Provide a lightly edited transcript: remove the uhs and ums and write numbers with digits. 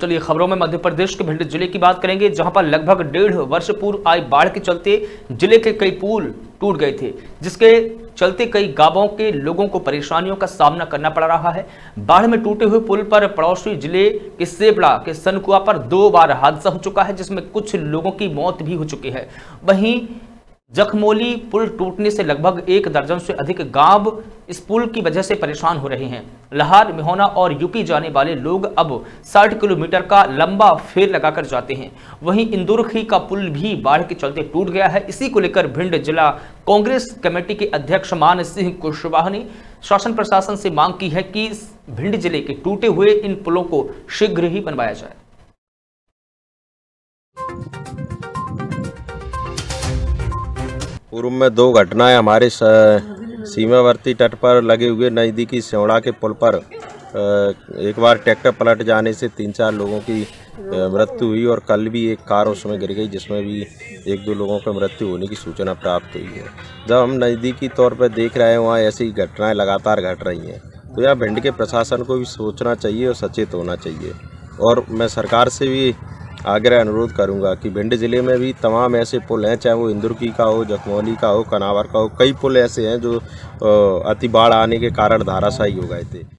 चलिए खबरों में मध्य प्रदेश के भिंड जिले की बात करेंगे, जहां पर लगभग 1.5 वर्ष पूर्व आई बाढ़ के चलते जिले के कई पुल टूट गए थे, जिसके चलते कई गांवों के लोगों को परेशानियों का सामना करना पड़ रहा है। बाढ़ में टूटे हुए पुल पर पड़ोसी जिले के सेबड़ा के सनकुआ पर 2 बार हादसा हो चुका है, जिसमें कुछ लोगों की मौत भी हो चुकी है। वहीं जखमौली पुल टूटने से लगभग 1 दर्जन से अधिक गांव इस पुल की वजह से परेशान हो रहे हैं। लहार, मिहोना और यूपी जाने वाले लोग अब 60 किलोमीटर का लंबा फेर लगाकर जाते हैं। वहीं इंदुर्खी का पुल भी बाढ़ के चलते टूट गया है। इसी को लेकर भिंड जिला कांग्रेस कमेटी के अध्यक्ष मान सिंह कुशवाहा ने शासन प्रशासन से मांग की है कि भिंड जिले के टूटे हुए इन पुलों को शीघ्र ही बनवाया जाए। पूर्व में 2 घटनाएं हमारे सीमावर्ती तट पर लगे हुए नज़दीकी स्यौड़ा के पुल पर एक बार ट्रैक्टर पलट जाने से 3-4 लोगों की मृत्यु हुई और कल भी एक कार उसमें गिर गई, जिसमें भी 1-2 लोगों की मृत्यु होने की सूचना प्राप्त हुई है। जब हम नज़दीकी तौर पर देख रहे हैं वहाँ ऐसी घटनाएं लगातार घट रही हैं, तो यह भिंड के प्रशासन को भी सोचना चाहिए और सचेत होना चाहिए। और मैं सरकार से भी आग्रह अनुरोध करूंगा कि भिंड ज़िले में भी तमाम ऐसे पुल हैं, चाहे वो इंदुर्खी का हो, जखमौली का हो, कनावर का हो, कई पुल ऐसे हैं जो अति बाढ़ आने के कारण धाराशाही हो गए थे।